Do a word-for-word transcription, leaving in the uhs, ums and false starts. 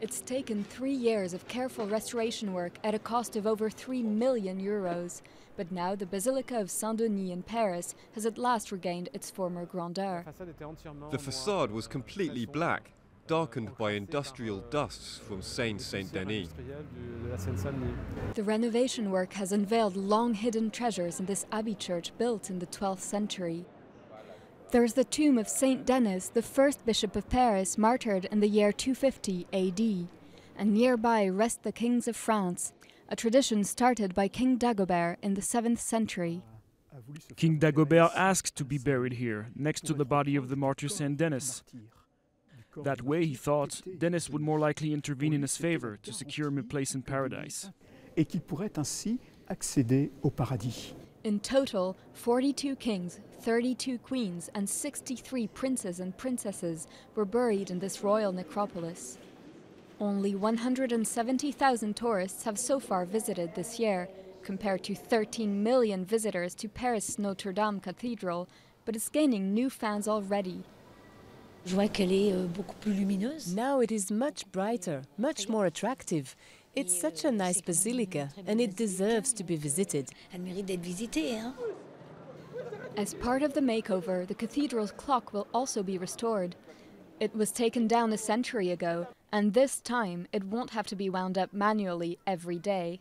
It's taken three years of careful restoration work at a cost of over three million euros. But now the Basilica of Saint-Denis in Paris has at last regained its former grandeur. The facade was completely black, darkened by industrial dusts from Seine-Saint-Denis. The renovation work has unveiled long-hidden treasures in this abbey church built in the twelfth century. There is the tomb of Saint Denis, the first bishop of Paris, martyred in the year two fifty A D. And nearby rest the kings of France, a tradition started by King Dagobert in the seventh century. King Dagobert asked to be buried here, next to the body of the martyr Saint Denis. That way, he thought, Denis would more likely intervene in his favor to secure him a place in paradise. In total, forty-two kings, thirty-two queens and sixty-three princes and princesses were buried in this royal necropolis. Only one hundred seventy thousand tourists have so far visited this year, compared to thirteen million visitors to Paris' Notre-Dame Cathedral, but it's gaining new fans already. Now it is much brighter, much more attractive. It's such a nice basilica, and it deserves to be visited. As part of the makeover, the cathedral's clock will also be restored. It was taken down a century ago, and this time it won't have to be wound up manually every day.